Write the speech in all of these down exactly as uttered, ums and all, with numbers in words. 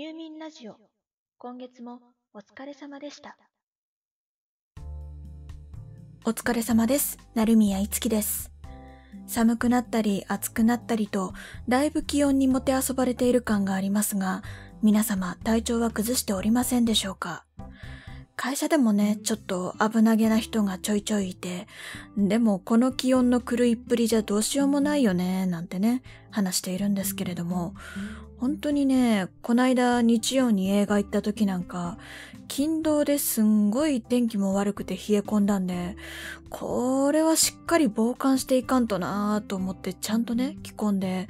入眠ラジオ、今月もお疲れ様でした。お疲れ様です。成宮いつきです。寒くなったり暑くなったりと、だいぶ気温にもてあそばれている感がありますが、皆様体調は崩しておりませんでしょうか。会社でもね、ちょっと危なげな人がちょいちょいいて、でもこの気温の狂いっぷりじゃどうしようもないよね、なんてね、話しているんですけれども、本当にね、こないだ日曜に映画行った時なんか、勤労ですんごい天気も悪くて冷え込んだんで、これはしっかり防寒していかんとなぁと思ってちゃんとね、着込んで、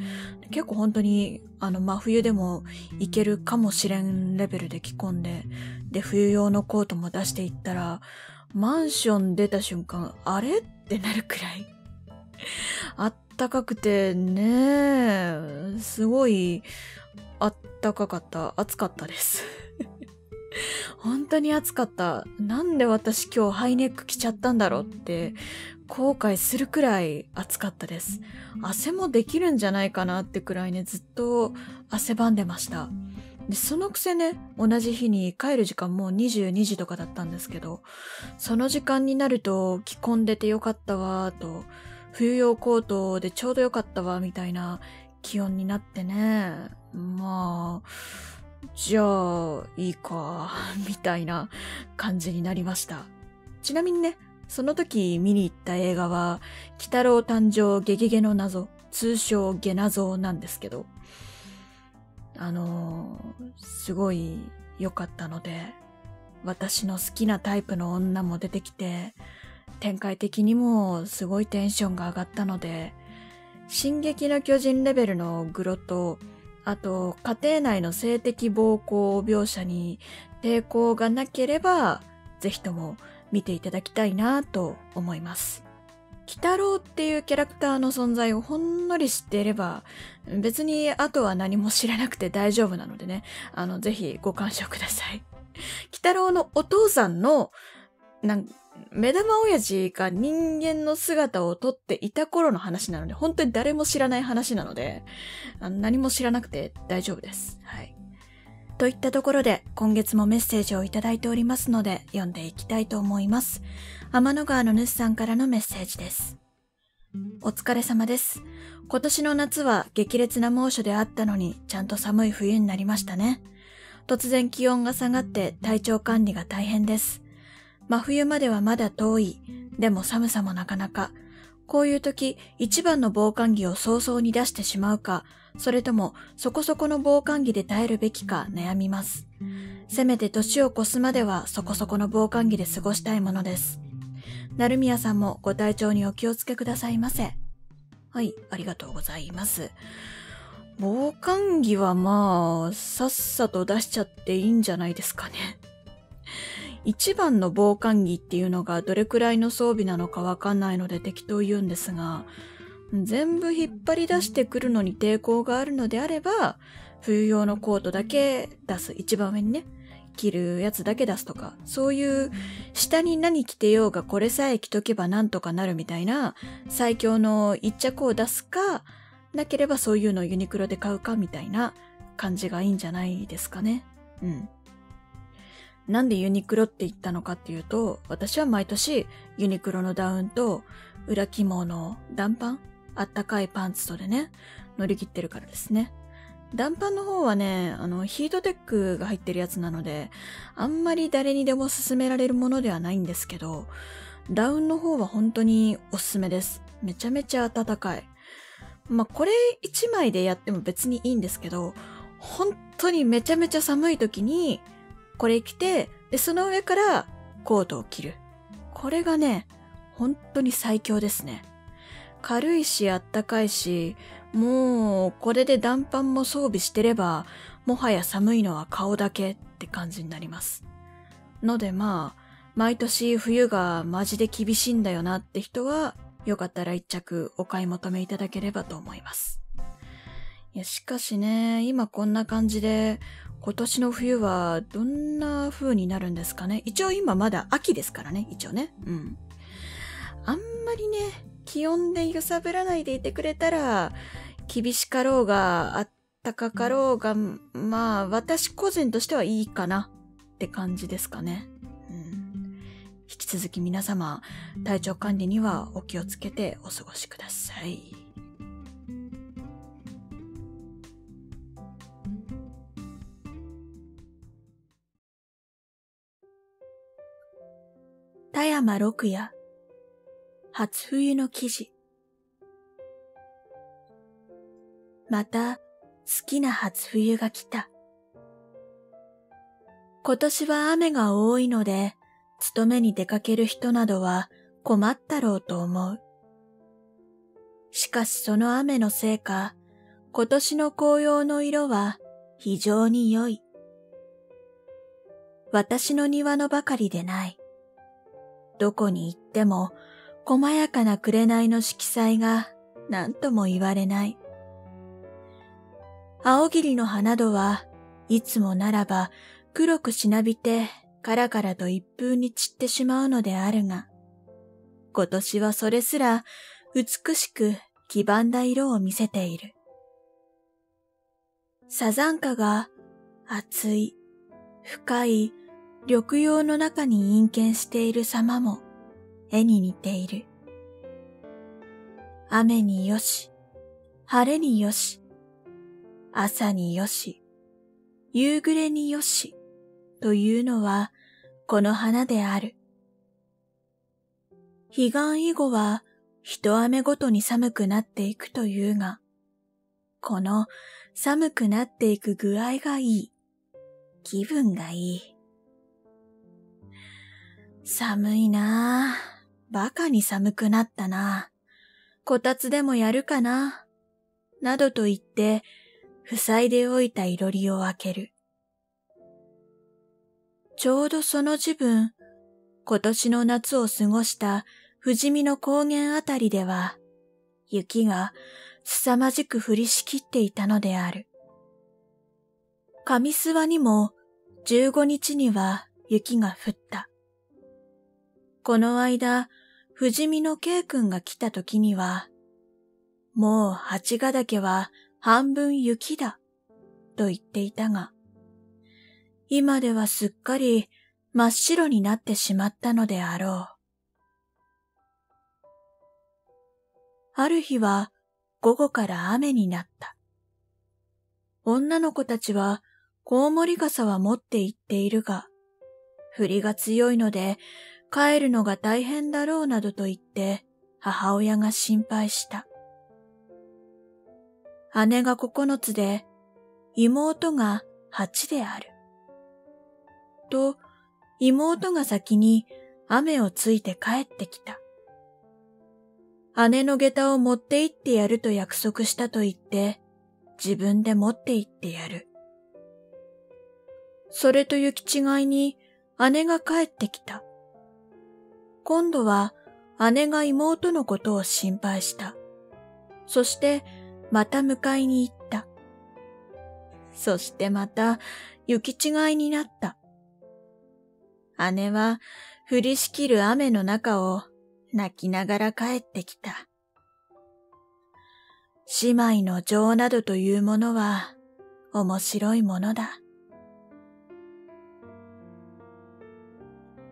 結構本当に、あの、真冬でもいけるかもしれんレベルで着込んで、で、冬用のコートも出していったら、マンション出た瞬間、あれってなるくらい。あったかくてね、すごいあったかかった、暑かったです。本当に暑かった。なんで私今日ハイネック着ちゃったんだろうって後悔するくらい暑かったです。汗もできるんじゃないかなってくらいね、ずっと汗ばんでました。で、そのくせね、同じ日に帰る時間もうにじゅうにじとかだったんですけど、その時間になると着込んでてよかったわーと、冬用コートでちょうどよかったわみたいな気温になってね、まあ、じゃあ、いいか、みたいな感じになりました。ちなみにね、その時見に行った映画は、鬼太郎誕生ゲゲゲの謎、通称ゲナゾなんですけど、あのー、すごい良かったので、私の好きなタイプの女も出てきて、展開的にもすごいテンションが上がったので、進撃の巨人レベルのグロと、あと、家庭内の性的暴行描写に抵抗がなければ、ぜひとも見ていただきたいなと思います。鬼太郎っていうキャラクターの存在をほんのり知っていれば、別にあとは何も知らなくて大丈夫なのでね、あの、ぜひご鑑賞ください。鬼太郎のお父さんの、なん目玉親父が人間の姿をとっていた頃の話なので、本当に誰も知らない話なので、あの何も知らなくて大丈夫です。はい。といったところで、今月もメッセージをいただいておりますので、読んでいきたいと思います。天の川の主さんからのメッセージです。お疲れ様です。今年の夏は激烈な猛暑であったのに、ちゃんと寒い冬になりましたね。突然気温が下がって体調管理が大変です。真冬まではまだ遠い。でも寒さもなかなか。こういう時、一番の防寒着を早々に出してしまうか、それともそこそこの防寒着で耐えるべきか悩みます。せめて年を越すまではそこそこの防寒着で過ごしたいものです。成宮さんもご体調にお気をつけくださいませ。はい、ありがとうございます。防寒着はまあ、さっさと出しちゃっていいんじゃないですかね。一番の防寒着っていうのがどれくらいの装備なのかわかんないので適当言うんですが、全部引っ張り出してくるのに抵抗があるのであれば、冬用のコートだけ出す。一番上にね、着るやつだけ出すとか、そういう下に何着てようがこれさえ着とけばなんとかなるみたいな最強の一着を出すか、なければそういうのをユニクロで買うかみたいな感じがいいんじゃないですかね。うん。なんでユニクロって言ったのかっていうと、私は毎年ユニクロのダウンと裏肝の暖パン、あったかいパンツとでね、乗り切ってるからですね。暖パンの方はね、あの、ヒートテックが入ってるやつなので、あんまり誰にでも勧められるものではないんですけど、ダウンの方は本当におすすめです。めちゃめちゃ暖かい。まあ、これ一枚でやっても別にいいんですけど、本当にめちゃめちゃ寒い時に、これ着て、で、その上からコートを着る。これがね、本当に最強ですね。軽いし、あったかいし、もう、これで暖パンも装備してれば、もはや寒いのは顔だけって感じになります。のでまあ、毎年冬がマジで厳しいんだよなって人は、よかったら一着お買い求めいただければと思います。いや、しかしね、今こんな感じで、今年の冬はどんな風になるんですかね。一応今まだ秋ですからね、一応ね。うん。あんまりね、気温で揺さぶらないでいてくれたら、厳しかろうが、あっ高かろうが、まあ、私個人としてはいいかなって感じですかね。うん、引き続き皆様、体調管理にはお気をつけてお過ごしください。田山六也、初冬の記事。また、好きな初冬が来た。今年は雨が多いので、勤めに出かける人などは困ったろうと思う。しかしその雨のせいか、今年の紅葉の色は非常に良い。私の庭のばかりでない。どこに行っても、細やかな紅の色彩が何とも言われない。青霧の葉などはいつもならば黒くしなびてカラカラと一風に散ってしまうのであるが、今年はそれすら美しく黄ばんだ色を見せている。サザンカが厚い、深い緑葉の中に隠見している様も絵に似ている。雨によし、晴れによし、朝によし、夕暮れによし、というのはこの花である。彼岸以後は一雨ごとに寒くなっていくというが、この寒くなっていく具合がいい。気分がいい。寒いなあ。バカに寒くなったなあ。こたつでもやるかな。などと言って、塞いでおいたいろりを開ける。ちょうどその時分、今年の夏を過ごした富士見の高原あたりでは、雪が凄まじく降りしきっていたのである。上諏訪にもじゅうごにちには雪が降った。この間、富士見の K 君が来た時には、もう八ヶ岳は半分雪だ、と言っていたが、今ではすっかり真っ白になってしまったのであろう。ある日は午後から雨になった。女の子たちはコウモリ傘は持って行っているが、降りが強いので帰るのが大変だろうなどと言って母親が心配した。姉がここのつで、妹がはちである。と、妹が先に雨をついて帰ってきた。姉の下駄を持って行ってやると約束したと言って、自分で持って行ってやる。それと行き違いに姉が帰ってきた。今度は姉が妹のことを心配した。そして、また迎えに行った。そしてまた行き違いになった。姉は降りしきる雨の中を泣きながら帰ってきた。姉妹の情などというものは面白いものだ。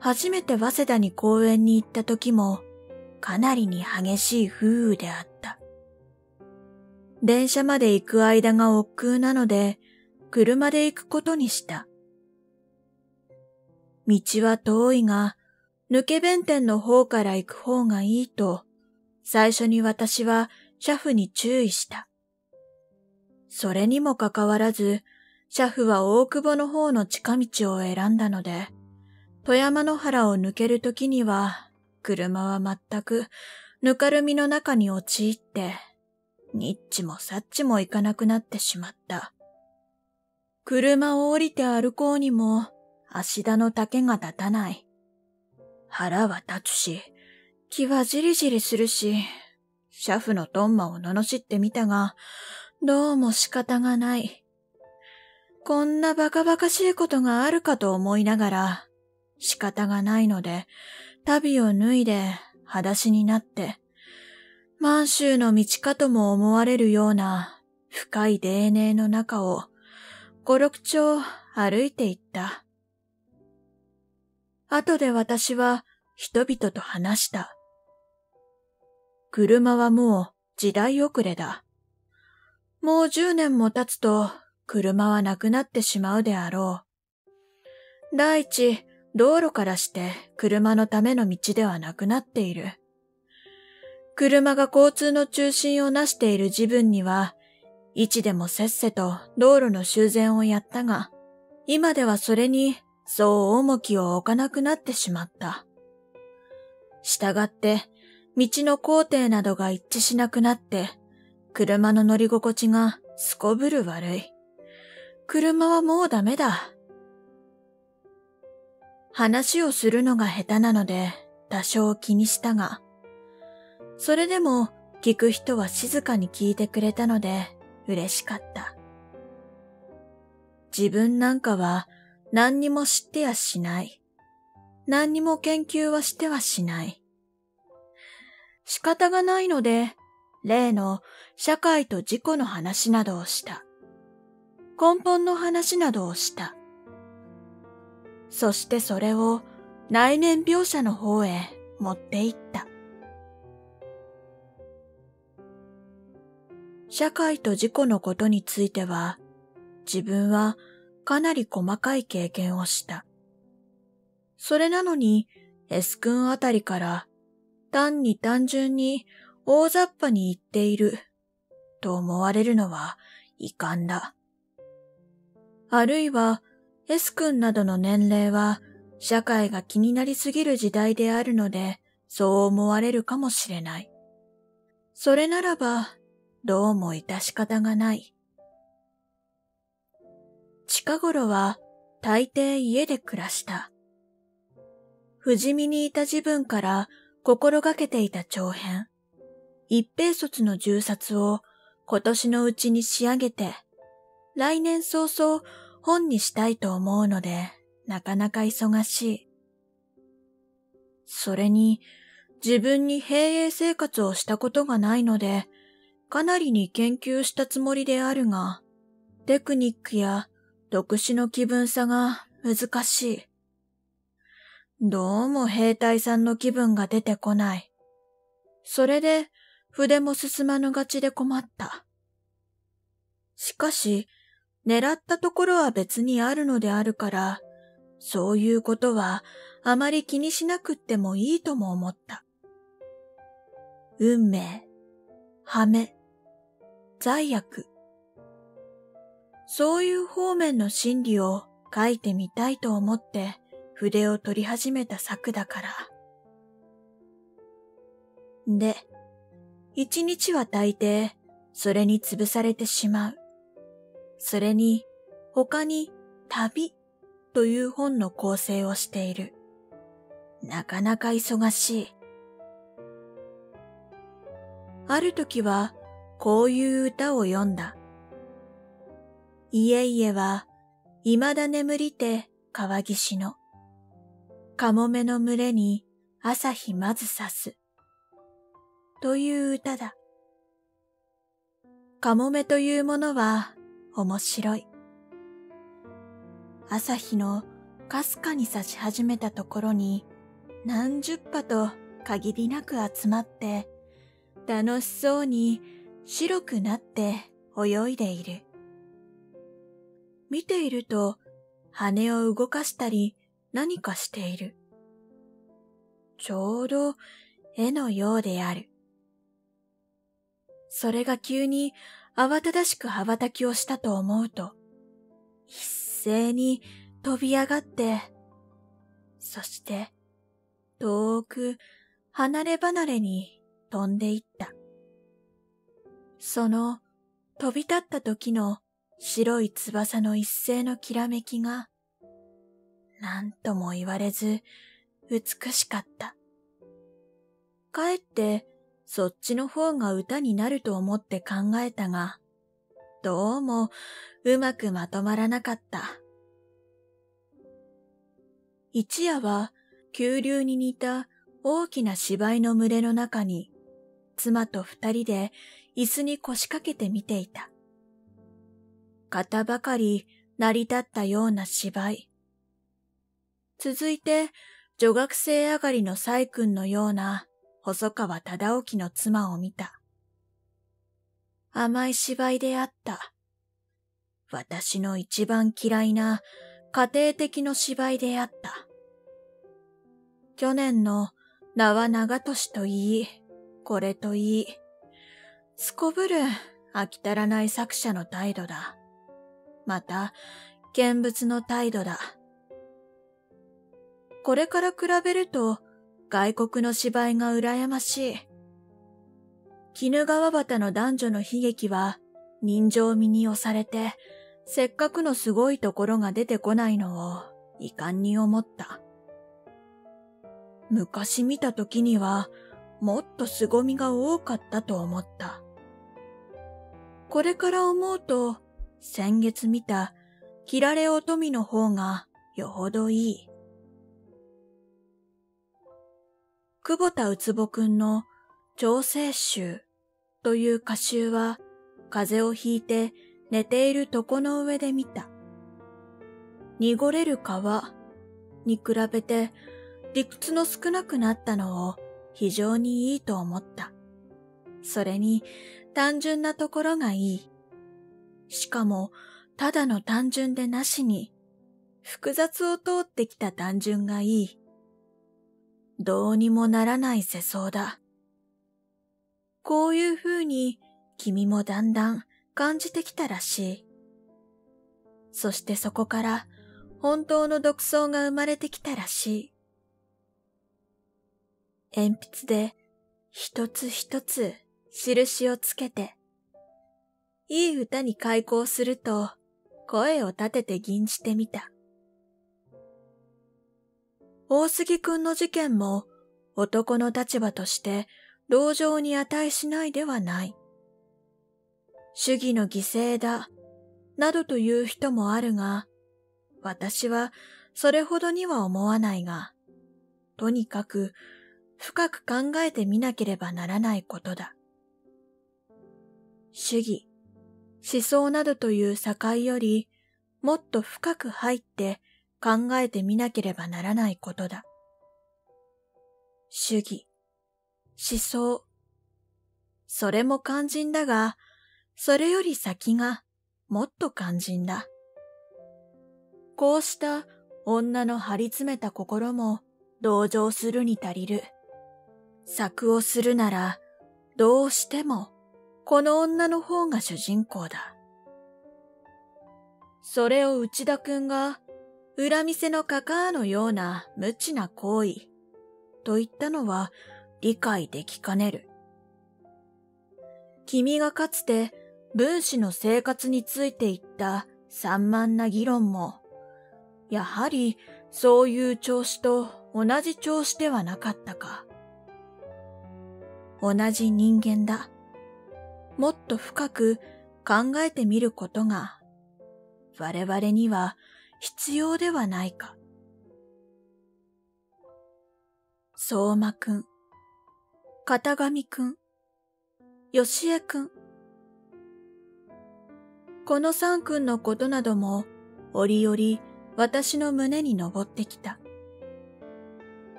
初めて早稲田に公園に行った時もかなりに激しい風雨であった。電車まで行く間が億劫なので、車で行くことにした。道は遠いが、抜け弁天の方から行く方がいいと、最初に私は車夫に注意した。それにもかかわらず、車夫は大久保の方の近道を選んだので、富山野原を抜けるときには、車は全くぬかるみの中に陥って、にっちもさっちも行かなくなってしまった。車を降りて歩こうにも、足田の丈が立たない。腹は立つし、気はじりじりするし、車夫のトンマを罵ってみたが、どうも仕方がない。こんなバカバカしいことがあるかと思いながら、仕方がないので、足袋を脱いで、裸足になって、満州の道かとも思われるような深い泥泞の中を五六丁歩いていった。後で私は人々と話した。車はもう時代遅れだ。もう十年も経つと車はなくなってしまうであろう。第一、道路からして車のための道ではなくなっている。車が交通の中心をなしている自分には、いちでもせっせと道路の修繕をやったが、今ではそれにそう重きを置かなくなってしまった。したがって、道の工程などが一致しなくなって、車の乗り心地がすこぶる悪い。車はもうダメだ。話をするのが下手なので、多少気にしたが、それでも聞く人は静かに聞いてくれたので嬉しかった。自分なんかは何にも知ってやしない。何にも研究はしてはしない。仕方がないので、例の社会と自己の話などをした。根本の話などをした。そしてそれを内面描写の方へ持っていった。社会と自己のことについては、自分はかなり細かい経験をした。それなのに S 君あたりから単に単純に大雑把に言っていると思われるのは遺憾だ。あるいは S 君などの年齢は社会が気になりすぎる時代であるのでそう思われるかもしれない。それならば、どうも致し方がない。近頃は大抵家で暮らした。不死身にいた自分から心がけていた長編、一平卒の十冊を今年のうちに仕上げて、来年早々本にしたいと思うので、なかなか忙しい。それに、自分に平営生活をしたことがないので、かなりに研究したつもりであるが、テクニックや読書の気分さが難しい。どうも兵隊さんの気分が出てこない。それで筆も進まぬがちで困った。しかし、狙ったところは別にあるのであるから、そういうことはあまり気にしなくってもいいとも思った。運命、はめ、罪悪。そういう方面の心理を書いてみたいと思って筆を取り始めた作だから。で、一日は大抵それに潰されてしまう。それに他に旅という本の構成をしている。なかなか忙しい。ある時はこういう歌を詠んだ。家々は未だ眠りて川岸の。カモメの群れに朝日まず差す。という歌だ。カモメというものは面白い。朝日のかすかに差し始めたところに何十羽と限りなく集まって、楽しそうに白くなって泳いでいる。見ていると羽を動かしたり何かしている。ちょうど絵のようである。それが急に慌ただしく羽ばたきをしたと思うと、一斉に飛び上がって、そして遠く離れ離れに飛んでいった。その飛び立った時の白い翼の一斉のきらめきが、何とも言われず美しかった。かえってそっちの方が歌になると思って考えたが、どうもうまくまとまらなかった。一夜は急流に似た大きな芝居の群れの中に、妻と二人で椅子に腰掛けて見ていた。方ばかり成り立ったような芝居。続いて、女学生上がりの細君のような細川忠興の妻を見た。甘い芝居であった。私の一番嫌いな家庭的の芝居であった。去年の名は長年といい、これといい、すこぶる飽き足らない作者の態度だ。また、見物の態度だ。これから比べると外国の芝居が羨ましい。絹川端の男女の悲劇は人情味に押されて、せっかくのすごいところが出てこないのを遺憾に思った。昔見た時にはもっと凄みが多かったと思った。これから思うと、先月見た切られお富の方がよほどいい。久保田うつぼくんの調整集という歌集は、風邪をひいて寝ている床の上で見た。濁れる川に比べて理屈の少なくなったのを非常にいいと思った。それに単純なところがいい。しかもただの単純でなしに、複雑を通ってきた単純がいい。どうにもならない世相だ。こういう風に君もだんだん感じてきたらしい。そしてそこから本当の独創が生まれてきたらしい。鉛筆で一つ一つ印をつけて、いい歌に開口すると声を立てて吟じてみた。大杉くんの事件も男の立場として同情に値しないではない。主義の犠牲だ、などという人もあるが、私はそれほどには思わないが、とにかく深く考えてみなければならないことだ。主義、思想などという境より、もっと深く入って考えてみなければならないことだ。主義、思想、それも肝心だが、それより先がもっと肝心だ。こうした女の張り詰めた心も同情するに足りる。作をするならどうしてもこの女の方が主人公だ。それを内田くんが裏店のカカーのような無知な行為と言ったのは理解できかねる。君がかつて分子の生活について言った散漫な議論も、やはりそういう調子と同じ調子ではなかったか。同じ人間だ。もっと深く考えてみることが我々には必要ではないか。相馬くん、片上くん、吉江くん。この三くんのことなども、折々私の胸に登ってきた。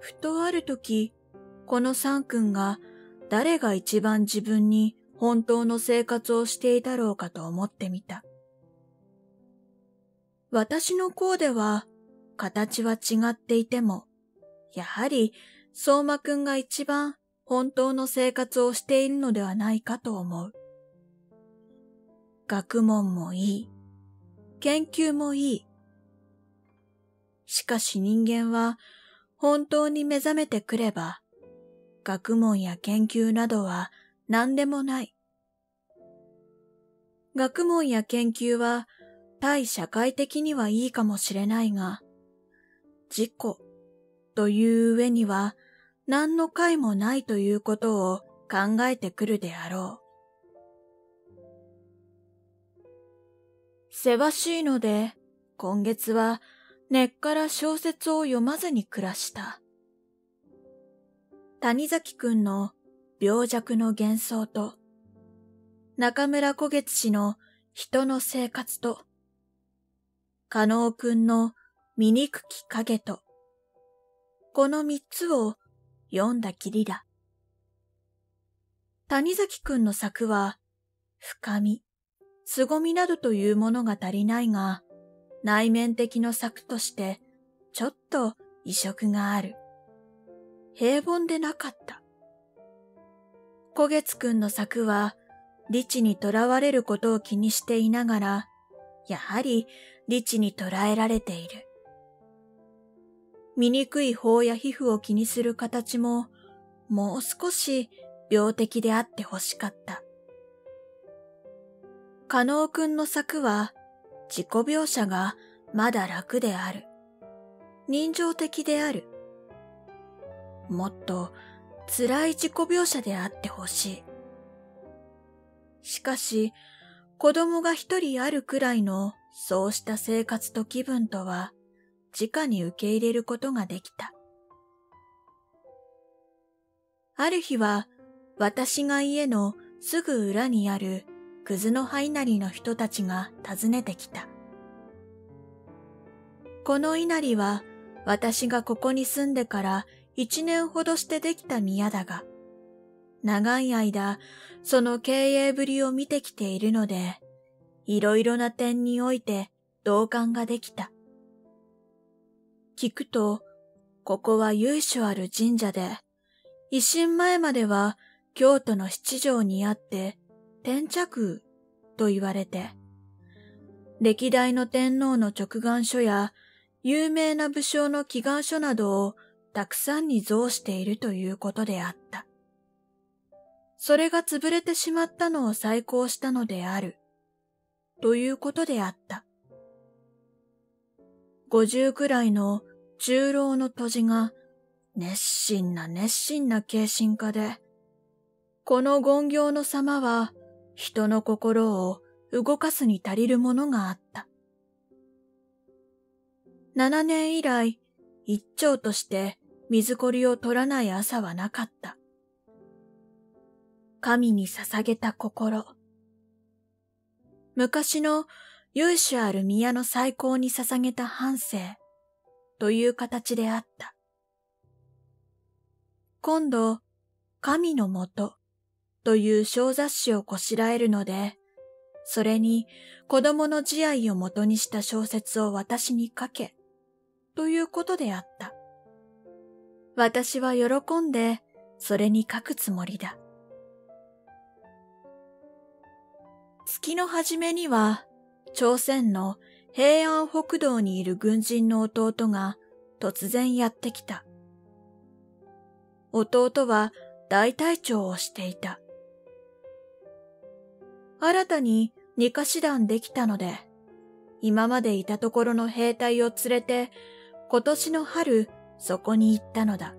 ふとあるとき、この三くんが誰が一番自分に本当の生活をしていたろうかと思ってみた。私の甲では、形は違っていても、やはり相馬くんが一番本当の生活をしているのではないかと思う。学問もいい。研究もいい。しかし人間は本当に目覚めてくれば、学問や研究などは何でもない。学問や研究は対社会的にはいいかもしれないが、自己という上には何の解もないということを考えてくるであろう。せわしいので、今月は根っから小説を読まずに暮らした。谷崎くんの病弱の幻想と、中村古月氏の人の生活と、加納くんの醜き影と、この三つを読んだきりだ。谷崎くんの作は、深み、凄みなどというものが足りないが、内面的の作として、ちょっと異色がある。平凡でなかった。小月くんの作は、理智にとらわれることを気にしていながら、やはり理智にとらえられている。醜い頬や皮膚を気にする形も、もう少し病的であってほしかった。加納くんの作は、自己描写がまだ楽である。人情的である。もっと辛い自己描写であってほしい。しかし、子供が一人あるくらいのそうした生活と気分とは、直に受け入れることができた。ある日は、私が家のすぐ裏にある、くずの灰なりの人たちが訪ねてきた。この稲荷は、私がここに住んでから一年ほどしてできた宮だが、長い間、その経営ぶりを見てきているので、いろいろな点において同感ができた。聞くと、ここは由緒ある神社で、維新前までは京都の七条にあって、天着と言われて、歴代の天皇の勅願書や有名な武将の祈願書などをたくさんに蔵しているということであった。それが潰れてしまったのを再興したのである、ということであった。五十くらいの中老の杜氏が、熱心な熱心な慶心家で、この権行の様は、人の心を動かすに足りるものがあった。七年以来、一丁として水こりを取らない朝はなかった。神に捧げた心。昔の由緒ある宮の再興に捧げた半生という形であった。今度、神のもとという小冊子をこしらえるので、それに子供の慈愛をもとにした小説を私に書け、ということであった。私は喜んでそれに書くつもりだ。月の初めには、朝鮮の平安北道にいる軍人の弟が突然やってきた。弟は大隊長をしていた。新たに二家師団できたので、今までいたところの兵隊を連れて、今年の春そこに行ったのだ。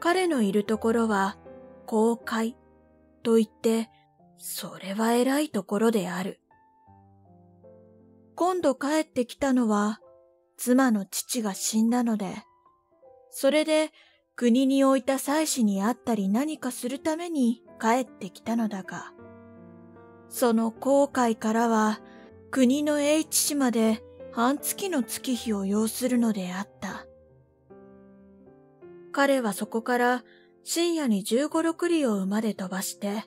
彼のいるところは、公海といって、それは偉いところである。今度帰ってきたのは、妻の父が死んだので、それで国に置いた妻子に会ったり何かするために帰ってきたのだが、その航海からは国の英知市まで半月の月日を要するのであった。彼はそこから深夜に十五六里を馬で飛ばして、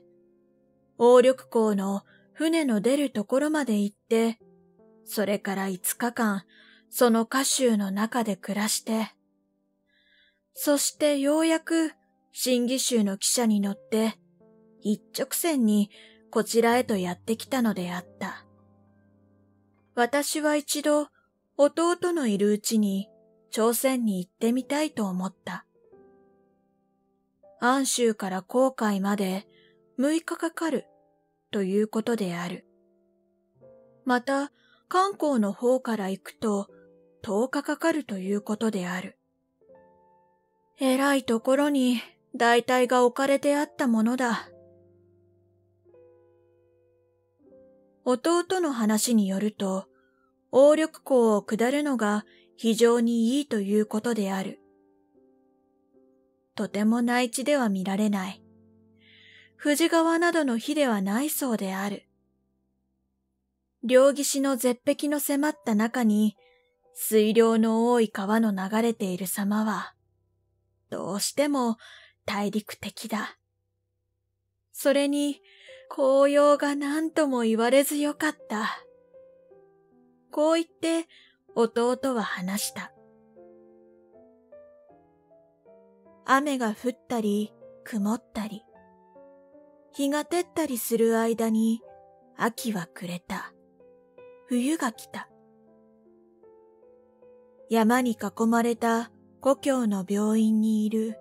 鴨緑港の船の出るところまで行って、それからいつかかん、その家州の中で暮らして、そしてようやく、新義州の汽車に乗って、一直線にこちらへとやってきたのであった。私は一度、弟のいるうちに、朝鮮に行ってみたいと思った。安州から黄海まで、むいかかかる、ということである。また、漢口の方から行くと、とおかかかるということである。えらいところに、大体が置かれてあったものだ。弟の話によると、鴨緑港を下るのが非常にいいということである。とても内地では見られない。富士川などの火ではないそうである。両岸の絶壁の迫った中に、水量の多い川の流れている様は、どうしても大陸的だ。それに、紅葉が何とも言われずよかった。こう言って、弟は話した。雨が降ったり、曇ったり、日が照ったりする間に、秋は暮れた。冬が来た。山に囲まれた故郷の病院にいる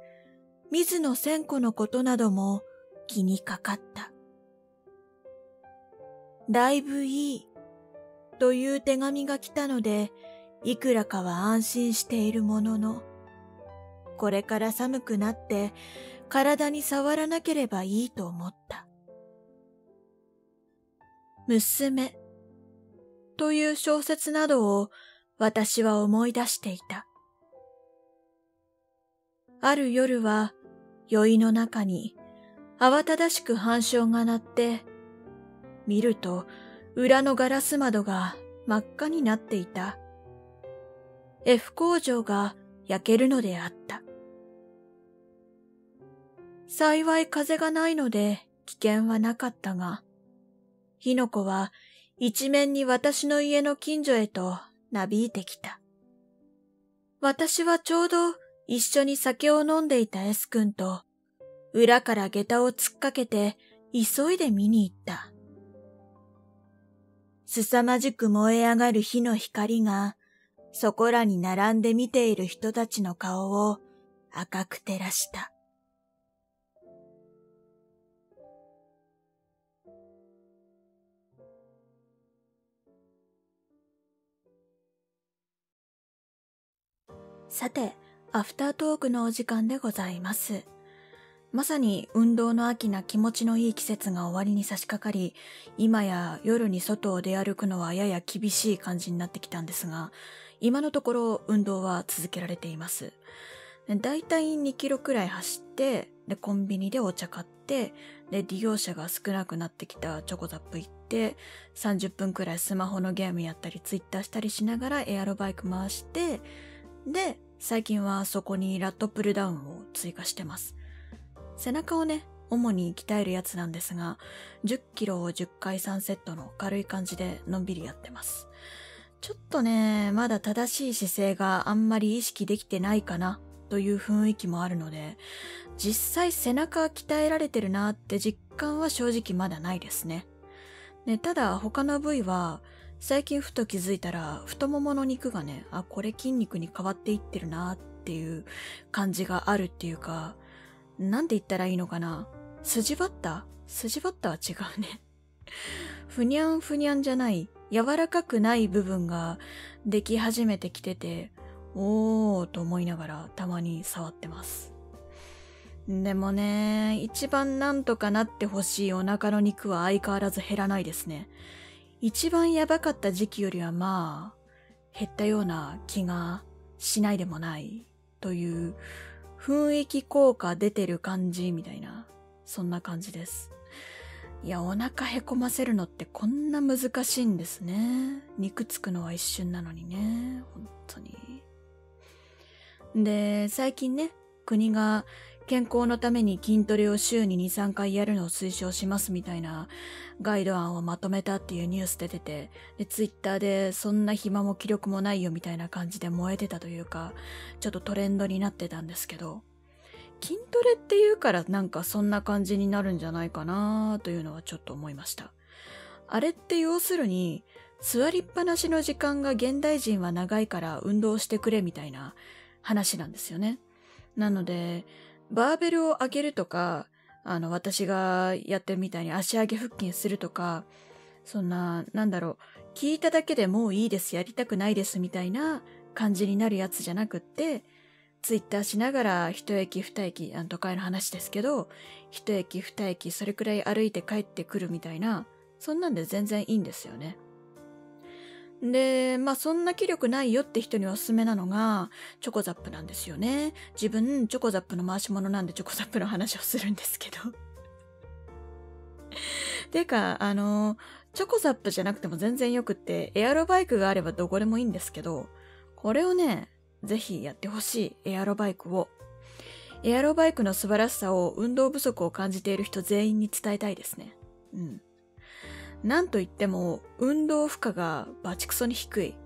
水野千子のことなども気にかかった。だいぶいいという手紙が来たので、いくらかは安心しているものの、これから寒くなって体に触らなければいいと思った。娘という小説などを私は思い出していた。ある夜は酔いの中に慌ただしく半鐘が鳴って、見ると裏のガラス窓が真っ赤になっていた。F 工場が焼けるのであった。幸い風がないので危険はなかったが、火の粉は一面に私の家の近所へとなびいてきた。私はちょうど一緒に酒を飲んでいた S 君と、裏から下駄を突っかけて急いで見に行った。凄まじく燃え上がる火の光が、そこらに並んで見ている人たちの顔を赤く照らした。さて、アフタートークのお時間でございます。まさに運動の秋な気持ちのいい季節が終わりに差し掛かり、今や夜に外を出歩くのはやや厳しい感じになってきたんですが、今のところ運動は続けられています。だいたいにキロくらい走って、で、コンビニでお茶買って、で、利用者が少なくなってきたチョコザップ行って、さんじゅっぷんくらいスマホのゲームやったり、ツイッターしたりしながらエアロバイク回して、で、最近はそこにラットプルダウンを追加してます。背中をね、主に鍛えるやつなんですが、じゅっキロをじゅっかいさんセットの軽い感じでのんびりやってます。ちょっとね、まだ正しい姿勢があんまり意識できてないかなという雰囲気もあるので、実際背中鍛えられてるなって実感は正直まだないですね。ね、ただ他の部位は、最近ふと気づいたら太ももの肉がね、あ、これ筋肉に変わっていってるなっていう感じがあるっていうか、なんて言ったらいいのかな。筋バッター筋バッターは違うね。ふにゃんふにゃんじゃない、柔らかくない部分ができ始めてきてて、おーと思いながらたまに触ってます。でもね、一番なんとかなってほしいお腹の肉は相変わらず減らないですね。一番やばかった時期よりはまあ、減ったような気がしないでもないという雰囲気効果出てる感じみたいな、そんな感じです。いや、お腹へこませるのってこんな難しいんですね。肉つくのは一瞬なのにね、本当に。で、最近ね、国が健康のために筋トレを週にに、さんかいやるのを推奨しますみたいなガイド案をまとめたっていうニュース出てて、で、ツイッターでそんな暇も気力もないよみたいな感じで燃えてたというか、ちょっとトレンドになってたんですけど、筋トレっていうからなんかそんな感じになるんじゃないかなというのはちょっと思いました。あれって要するに、座りっぱなしの時間が現代人は長いから運動してくれみたいな話なんですよね。なので、バーベルを上げるとか、あの、私がやってるみたいに足上げ腹筋するとか、そんな、なんだろう、聞いただけでもういいです、やりたくないですみたいな感じになるやつじゃなくって、ツイッターしながら一駅二駅、あの、都会の話ですけど、一駅二駅それくらい歩いて帰ってくるみたいな、そんなんで全然いいんですよね。で、まあ、そんな気力ないよって人におすすめなのが、チョコザップなんですよね。自分、チョコザップの回し物なんでチョコザップの話をするんですけど。てか、あの、チョコザップじゃなくても全然よくって、エアロバイクがあればどこでもいいんですけど、これをね、ぜひやってほしい、エアロバイクを。エアロバイクの素晴らしさを運動不足を感じている人全員に伝えたいですね。うん。なんといっても、運動負荷がバチクソに低い。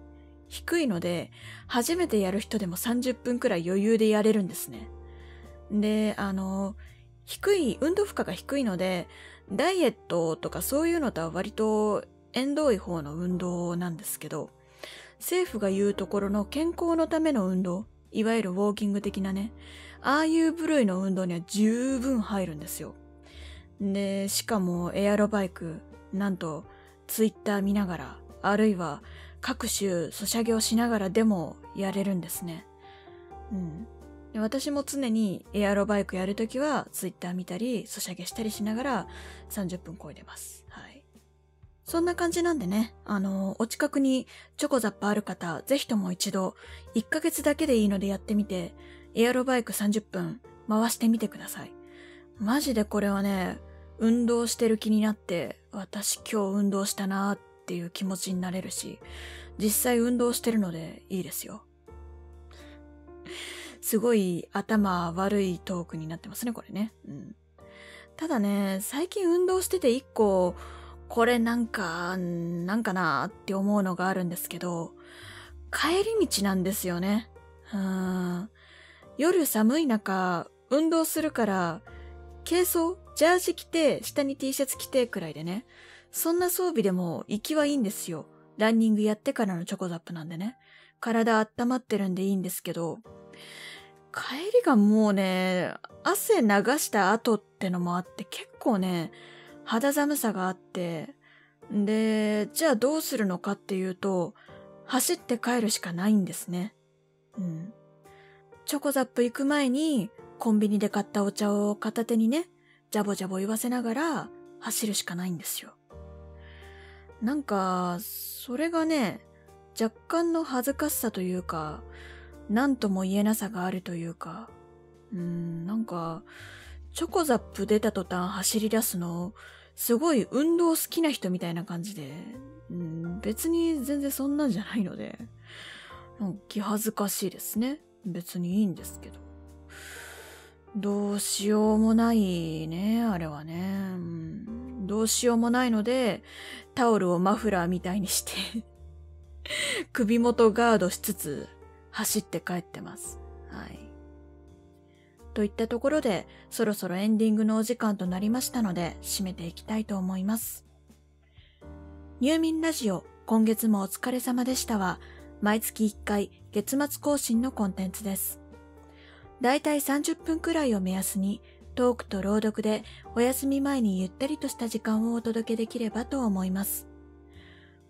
低いので、初めてやる人でもさんじゅっぷんくらい余裕でやれるんですね。で、あの、低い、運動負荷が低いので、ダイエットとかそういうのとは割と縁遠い方の運動なんですけど、政府が言うところの健康のための運動、いわゆるウォーキング的なね、ああいう部類の運動には十分入るんですよ。で、しかもエアロバイク、なんとツイッター見ながら、あるいは各種ソシャゲをしながらでもやれるんですね。うん。で、私も常にエアロバイクやるときはツイッター見たり、ソシャゲしたりしながらさんじゅっぷん超えてます。はい。そんな感じなんでね、あの、お近くにチョコザップある方、ぜひとも一度、いっかげつだけでいいのでやってみて、エアロバイクさんじゅっぷん回してみてください。マジでこれはね、運動してる気になって、私今日運動したなーっていう気持ちになれるし、実際運動してるのでいいですよ。すごい頭悪いトークになってますね、これね。うん。ただね、最近運動してて一個、これなんか、なんかなーって思うのがあるんですけど、帰り道なんですよね。うーん。夜寒い中、運動するから、軽装、ジャージ着て、下に T シャツ着てくらいでね。そんな装備でも行きはいいんですよ。ランニングやってからのチョコザップなんでね。体温まってるんでいいんですけど、帰りがもうね、汗流した後ってのもあって結構ね、肌寒さがあって、で、じゃあどうするのかっていうと、走って帰るしかないんですね。うん。チョコザップ行く前に、コンビニで買ったお茶を片手にね、ジャボジャボ言わせながら走るしかないんですよ。なんか、それがね、若干の恥ずかしさというか、なんとも言えなさがあるというか、うーん、なんか、チョコザップ出た途端走り出すの、すごい運動好きな人みたいな感じで、うん、別に全然そんなんじゃないので、なんか気恥ずかしいですね。別にいいんですけど。どうしようもないね、あれはね。うん、どうしようもないので、タオルをマフラーみたいにして、首元ガードしつつ走って帰ってます。はい。といったところで、そろそろエンディングのお時間となりましたので、締めていきたいと思います。入眠ラジオ、今月もお疲れ様でしたは、毎月いっかい月末更新のコンテンツです。だいたいさんじゅっぷんくらいを目安に、トークと朗読でお休み前にゆったりとした時間をお届けできればと思います。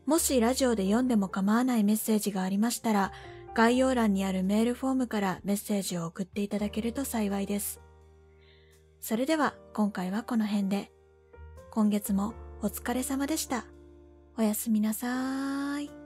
もしラジオで読んでも構わないメッセージがありましたら、概要欄にあるメールフォームからメッセージを送っていただけると幸いです。それでは今回はこの辺で。今月もお疲れ様でした。おやすみなさーい。